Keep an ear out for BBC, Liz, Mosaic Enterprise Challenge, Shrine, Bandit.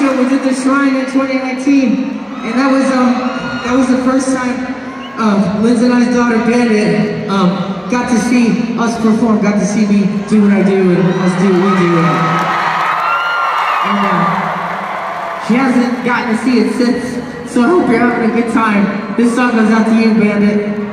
show. We did the Shrine in 2019, and that was the first time Liz and I's daughter Bandit got to see us perform, got to see me do what I do and us do what we do. And she hasn't gotten to see it since, so I hope you're having a good time. This song goes out to you, Bandit.